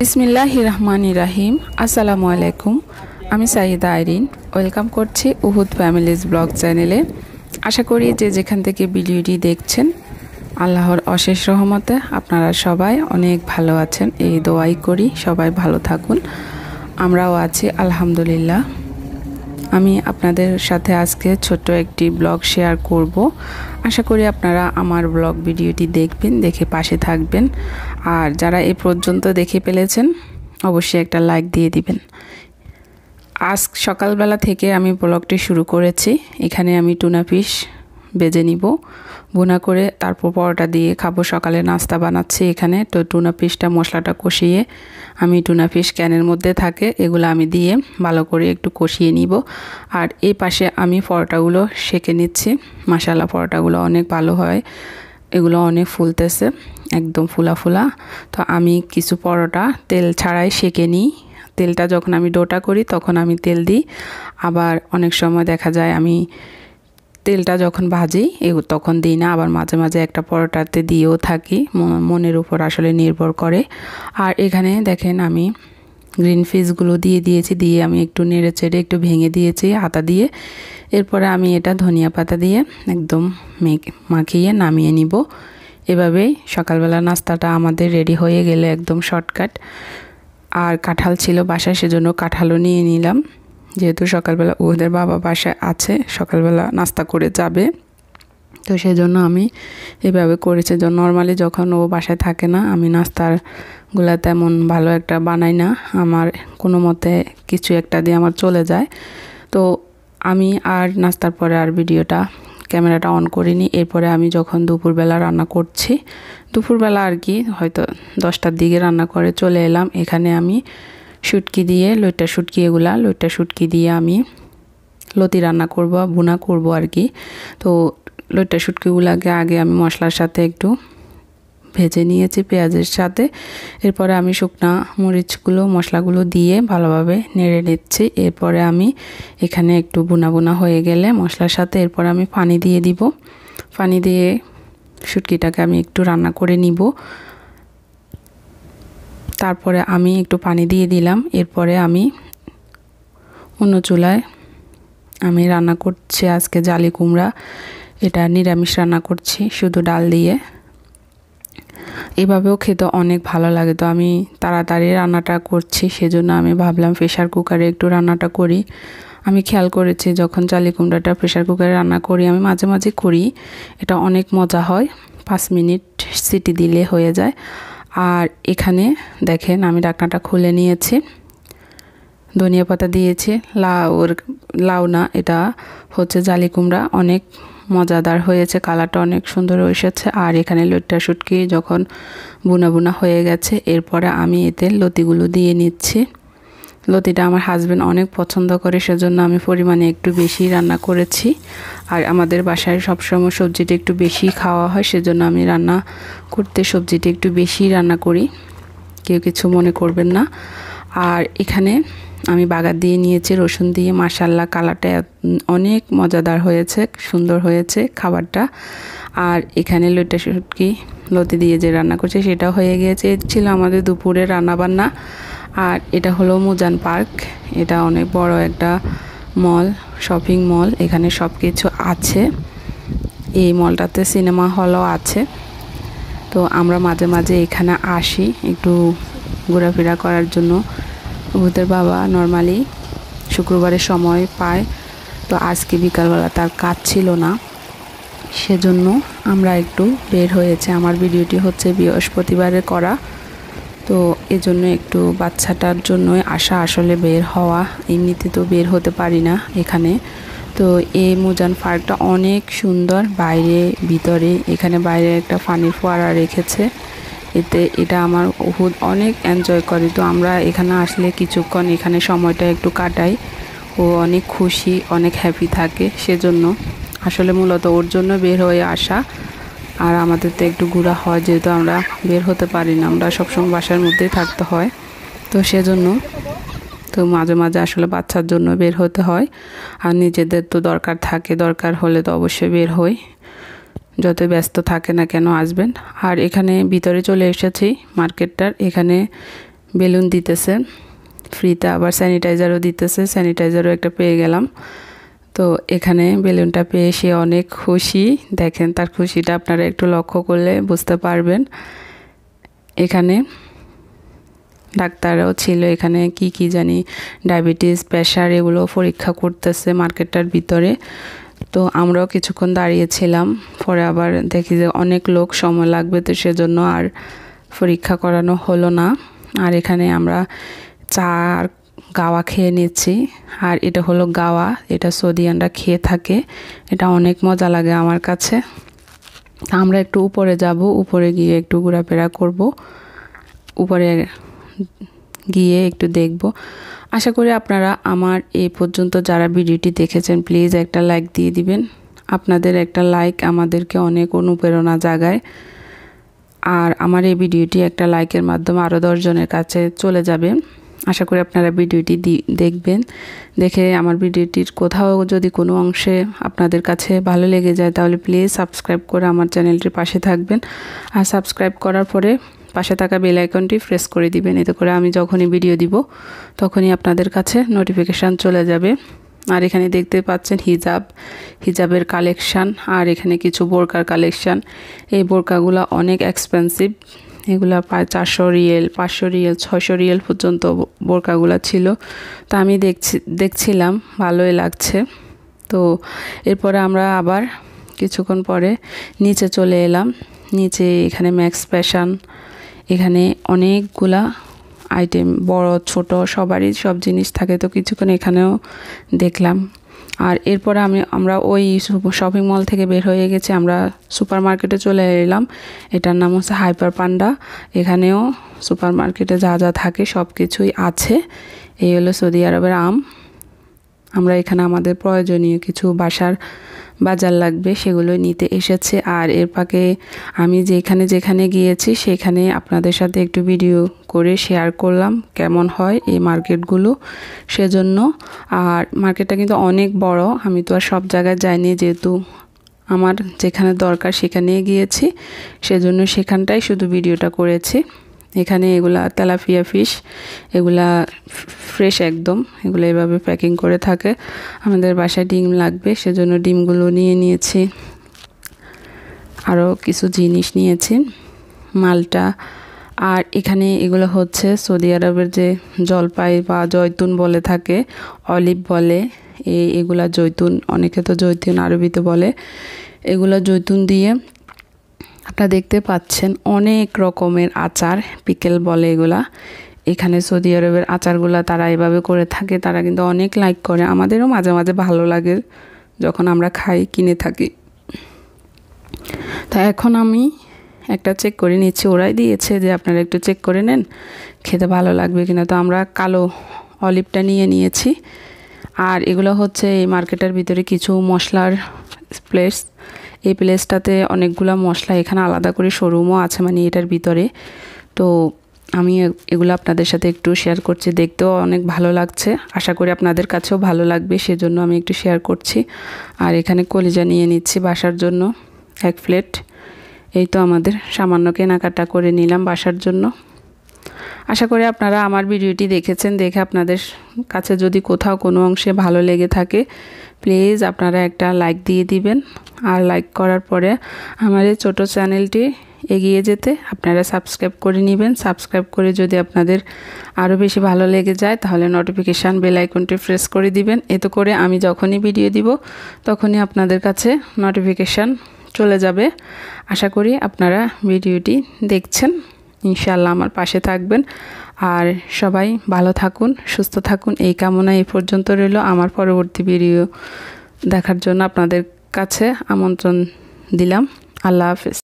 बिस्मिल्लाहिर्रहमानिर्रहीम আসসালামু আলাইকুম। আমি সাইদা আইরিন, ওয়েলকাম করছি উহুদ ফ্যামিলিজ ব্লগ চ্যানেলে। আশা করি যে যেখান থেকে ভিডিওটি দেখছেন আল্লাহর অশেষ রহমতে আপনারা সবাই অনেক ভালো আছেন, এই দোয়াই করি। সবাই ভালো থাকুন, আমরাও আছি আলহামদুলিল্লাহ। আমি আপনাদের সাথে আজকে ছোট্ট একটি ব্লগ শেয়ার করব। আশা করি আপনারা আমার ব্লগ ভিডিওটি দেখবেন, দেখে পাশে থাকবেন। আর যারা এ পর্যন্ত দেখে ফেলেছেন অবশ্যই একটা লাইক দিয়ে দিবেন। আজ সকালবেলা থেকে আমি ব্লগটি শুরু করেছি। এখানে আমি টুনা ফিশ ভেজে নিব, ভুনা করে তারপর পরোটা দিয়ে খাবো। সকালে নাস্তা বানাচ্ছি এখানে। তো টুনা ফিশটা মশলাটা কষিয়ে আমি টুনা ফিশ ক্যানের মধ্যে থাকে এগুলো আমি দিয়ে ভালো করে একটু কষিয়ে নিব। আর এই পাশে আমি পরোটাগুলো সেঁকে নিচ্ছি। মাশাআল্লাহ, পরোটাগুলো অনেক ভালো হয়, এগুলো অনেক ফুলতেছে, একদম ফুলা ফুলা। তো আমি কিছু পরোটা তেল ছাড়াই সেঁকে নিই। তেলটা যখন আমি ডোটা করি তখন আমি তেল দিই, আবার অনেক সময় দেখা যায় আমি তেলটা যখন ভাজি তখন দিই না, আবার মাঝে মাঝে একটা পরোটাতে দিয়েও থাকি, মনের উপর আসলে নির্ভর করে। আর এখানে দেখেন আমি গ্রিন ফিশগুলো দিয়ে দিয়েছি, দিয়ে আমি একটু নেড়ে চেড়ে একটু ভেঙে দিয়েছি হাতা দিয়ে। এরপরে আমি এটা ধনিয়া পাতা দিয়ে একদম মাখিয়ে নামিয়ে নিব। এভাবেই সকালবেলা নাস্তাটা আমাদের রেডি হয়ে গেলে একদম শর্টকাট। আর কাঁঠাল ছিল বাসায়, সেজন্য কাঁঠালও নিয়ে নিলাম, যেহেতু সকালবেলা ওদের বাবা বাসায় আছে, সকালবেলা নাস্তা করে যাবে। তো সেজন্য আমি এভাবে করেছি। নর্মালি যখন ও বাসায় থাকে না আমি নাস্তারগুলো তেমন ভালো একটা বানাই না, আমার কোনো মতে কিছু একটা দিয়ে আমার চলে যায়। তো আমি আর নাস্তার পরে আর ভিডিওটা ক্যামেরাটা অন করিনি। এরপরে আমি যখন দুপুরবেলা রান্না করছি, দুপুরবেলা আর কি হয়তো 10টার দিকে রান্না করে চলে এলাম। এখানে আমি শুটকি দিয়ে লইট্টা শুটকি দিয়ে আমি লতি রান্না করব, ভুনা করব আর কি। তো লইট্টা শুটকিগুলোকে আগে আমি মশলার সাথে একটু ভেজে নিয়েছি পেঁয়াজের সাথে। এরপরে আমি শুকনা মরিচগুলো মশলাগুলো দিয়ে ভালোভাবে নেড়ে নিচ্ছি। এরপরে আমি এখানে একটু ভুনা ভুনা হয়ে গেলে মশলার সাথে এরপর আমি পানি দিয়ে দিব। পানি দিয়ে শুটকিটাকে আমি একটু রান্না করে নিব। তারপরে আমি একটু পানি দিয়ে দিলাম। এরপরে আমি অন্য চুলায় আমি রান্না করছি আজকে জালি কুমড়া, এটা নিরামিষ রান্না করছি শুধু ডাল দিয়ে। এভাবেও খেতে অনেক ভালো লাগে। তো আমি তাড়াতাড়ি রান্নাটা করছি, সেজন্য আমি ভাবলাম প্রেশার কুকারে একটু রান্নাটা করি। আমি খেয়াল করেছি যখন জালি কুমড়াটা প্রেশার কুকারে রান্না করি, আমি মাঝে মাঝে করি, এটা অনেক মজা হয়। 5 মিনিট সিটি দিলে হয়ে যায়। আর এখানে দেখেন আমি ঢাকনাটা খুলে নিয়েছি, ধনিয়া পাতা দিয়েছি, লাউ না, এটা হচ্ছে জালি কুমড়া, অনেক মজাদার হয়েছে, কালারটা অনেক সুন্দর এসেছে। আর এখানে লইট্টা শুটকি যখন বুনা বুনা হয়ে গেছে এরপরে আমি এতে লতিগুলো দিয়ে নিচ্ছি। লতিটা আমার হাজব্যান্ড অনেক পছন্দ করে, সেজন্য আমি পরিমাণে একটু বেশি রান্না করেছি। আর আমাদের বাসায় সবসময় সবজিটা একটু বেশি খাওয়া হয়, সেজন্য আমি রান্না করতে সবজিটা একটু বেশি রান্না করি, কেউ কিছু মনে করবেন না। আর এখানে আমি বাগার দিয়ে নিয়েছি রসুন দিয়ে। মাশাআল্লাহ, কালারটা অনেক মজাদার হয়েছে, সুন্দর হয়েছে খাবারটা। আর এখানে লইট্টা শুটকি লতি দিয়ে যে রান্না করছে সেটা হয়ে গিয়েছে। ছিল আমাদের দুপুরে রান্নাবান্না। আর এটা হলো মুজান পার্ক, এটা অনেক বড় একটা মল, শপিং মল, এখানে সব কিছু আছে। এই মলটাতে সিনেমা হলও আছে। তো আমরা মাঝে মাঝে এখানে আসি একটু ঘোরাফেরা করার জন্য। ওদের বাবা নর্মালি শুক্রবারে সময় পায়, তো আজকে বিকালবেলা তার কাজ ছিল না, সেজন্য আমরা একটু বের হয়েছে। আমার ভিডিওটি হচ্ছে বৃহস্পতিবারে করা, তো এজন্য একটু বাচ্চাটার জন্য আশা আসলে বের হওয়া, এমনিতে তো বের হতে পারি না এখানে। তো এই মুজান পার্কটা অনেক সুন্দর, বাইরে ভিতরে। এখানে বাইরে একটা পানির ফোয়ারা রেখেছে, এতে এটা আমার উহুদ অনেক এনজয় করে। তো আমরা এখানে আসলে কিছুক্ষণ এখানে সময়টা একটু কাটাই, ও অনেক খুশি, অনেক হ্যাপি থাকে, সেজন্য আসলে মূলত ওর জন্য বের হয়ে আসা। আর আমাদের তো একটু ঘোরা হয়, যেহেতু আমরা বের হতে পারি না, আমরা সবসময় বাসার মধ্যেই থাকতে হয়, তো সেজন্য তো মাঝে মাঝে আসলে বাচ্চার জন্য বের হতে হয়। আর নিজেদের তো দরকার থাকে, দরকার হলে তো অবশ্যই বের হই, যত ব্যস্ত থাকে না কেন আসবেন। আর এখানে ভিতরে চলে এসেছি মার্কেটটার। এখানে বেলুন দিতেছে ফ্রিতে, আবার স্যানিটাইজারও দিতেছে, স্যানিটাইজারও একটা পেয়ে গেলাম। তো এখানে বেলুনটা পেয়ে সে অনেক খুশি, দেখেন তার খুশিটা আপনারা একটু লক্ষ্য করলে বুঝতে পারবেন। এখানে ডাক্তারও ছিল, এখানে কি কি জানি ডায়াবেটিস, প্রেশার এগুলো পরীক্ষা করতেছে মার্কেটটার ভিতরে। তো আমরাও কিছুক্ষণ দাঁড়িয়েছিলাম, পরে আবার দেখি যে অনেক লোক, সময় লাগবে, তো সেজন্য আর পরীক্ষা করানো হলো না। আর এখানে আমরা চা আর গাওয়া খেয়ে নিচ্ছি, আর এটা হলো গাওয়া, এটা সৌদিয়ানরা খেয়ে থাকে, এটা অনেক মজা লাগে আমার কাছে। আমরা একটু উপরে যাব, উপরে গিয়ে একটু ঘোরাফেরা করব, উপরে গিয়ে একটু দেখব। আশা করি আপনারা আমার এই পর্যন্ত যারা ভিডিওটি দেখেছেন প্লিজ একটা লাইক দিয়ে দিবেন, আপনাদের একটা লাইক আমাদেরকে অনেক অনুপ্রেরণা জাগায়, আর আমার এই ভিডিওটি একটা লাইকের মাধ্যমে আরও 10 জনের কাছে চলে যাবে। আশা করি আপনারা ভিডিওটি দেখবেন, দেখে আমার ভিডিওটির কোথাও যদি কোনো অংশে আপনাদের কাছে ভালো লেগে যায় তাহলে প্লিজ সাবস্ক্রাইব করে আমার চ্যানেলটির পাশে থাকবেন, আর সাবস্ক্রাইব করার পরে পাশে থাকা বেল আইকনটি প্রেস করে দিবেন, এতে করে আমি যখনই ভিডিও দিব তখনই আপনাদের কাছে নোটিফিকেশান চলে যাবে। আর এখানে দেখতে পাচ্ছেন হিজাবের কালেকশান, আর এখানে কিছু বোরকার কালেকশান। এই বোরকাগুলো অনেক এক্সপেন্সিভ, এগুলো প্রায় 400 রিয়েল, 500 রিয়েল, 600 রিয়েল পর্যন্ত বোরকাগুলো ছিল। তো আমি দেখছিলাম ভালোই লাগছে। তো এরপরে আমরা আবার কিছুক্ষণ পরে নিচে চলে এলাম। নিচে এখানে ম্যাক্স ফ্যাশন, এখানে অনেকগুলা আইটেম, বড় ছোট সবারই সব জিনিস থাকে। তো কিছুক্ষণ এখানেও দেখলাম, আর এরপরে আমরা ওই শপিং মল থেকে বের হয়ে গেছি, আমরা সুপার মার্কেটে চলে এলাম। এটার নাম হচ্ছে হাইপার পান্ডা, এখানেও সুপার মার্কেটে যা যা থাকে সব কিছুই আছে। এই হলো সৌদি আরবের আম। আমরা এখানে আমাদের প্রয়োজনীয় কিছু বাসার বাজার লাগবে সেগুলো নিতে এসেছে। আর এর ফাঁকে আমি যেখানে গিয়েছি সেখানে আপনাদের সাথে একটু ভিডিও করে শেয়ার করলাম কেমন হয় এই মার্কেটগুলো সেজন্য। আর মার্কেটটা কিন্তু অনেক বড়, আমি তো আর সব জায়গায় যাইনি, যেহেতু আমার যেখানে দরকার সেখানে গিয়েছি সেজন্য সেখানটাই শুধু ভিডিওটা করেছি। এখানে এগুলা তেলাপিয়া ফিশ, এগুলা ফ্রেশ একদম, এগুলো এভাবে প্যাকিং করে থাকে। আমাদের বাসায় ডিম লাগবে সেজন্য ডিমগুলো নিয়ে নিয়েছি, আরও কিছু জিনিস নিয়েছি, মালটা। আর এখানে এগুলো হচ্ছে সৌদি আরবের যে জলপাই বা জৈতুন বলে থাকে, অলিভ বলে, এগুলা জৈতুন, অনেকে তো জৈতুন আরবিতে বলে। এগুলো জৈতুন দিয়ে আপনারা দেখতে পাচ্ছেন অনেক রকমের আচার, পিকেল বলে এগুলা। এখানে সৌদি আরবের আচারগুলা তারা এভাবে করে থাকে, তারা কিন্তু অনেক লাইক করে, আমাদেরও মাঝে মাঝে ভালো লাগে যখন আমরা খাই, কিনে থাকি। তা এখন আমি একটা চেক করে নিচ্ছি, ওরাই দিয়েছে যে আপনারা একটু চেক করে নেন খেতে ভালো লাগবে কিনা। তো আমরা কালো অলিভটা নিয়ে নিয়েছি। আর এগুলো হচ্ছে এই মার্কেটের ভিতরে কিছু মশলার প্লেস, এই প্লেসটাতে অনেকগুলো মশলা, এখানে আলাদা করে শোরুমও আছে মানে এটার ভিতরে। তো আমি এগুলো আপনাদের সাথে একটু শেয়ার করছি, দেখতেও অনেক ভালো লাগছে, আশা করি আপনাদের কাছেও ভালো লাগবে সেজন্য আমি একটু শেয়ার করছি। আর এখানে কলিজা নিয়ে নিচ্ছি বাসার জন্য 1 প্লেট। এই তো আমাদের সামান্য কেনাকাটা করে নিলাম বাসার জন্য। আশা করি আপনারা আমার ভিডিওটি দেখেছেন, দেখে আপনাদের কাছে যদি কোথাও কোনো অংশে ভালো লেগে থাকে প্লিজ আপনারা একটা লাইক দিয়ে দিবেন, আর লাইক করার পরে আমার এই ছোটো চ্যানেলটি এগিয়ে যেতে আপনারা সাবস্ক্রাইব করে নেবেন। সাবস্ক্রাইব করে যদি আপনাদের আরও বেশি ভালো লেগে যায় তাহলে নোটিফিকেশান বেল আইকনটি প্রেস করে দিবেন, এতে করে আমি যখনই ভিডিও দিব তখনই আপনাদের কাছে নোটিফিকেশান চলে যাবে। আশা করি আপনারা ভিডিওটি দেখছেন, ইনশাআল্লাহ আমার পাশে থাকবেন। আর সবাই ভালো থাকুন, সুস্থ থাকুন, এই কামনা এই পর্যন্ত রইল। আমার পরবর্তী ভিডিও দেখার জন্য আপনাদের কাছে আমন্ত্রণ দিলাম। আল্লাহ হাফেজ।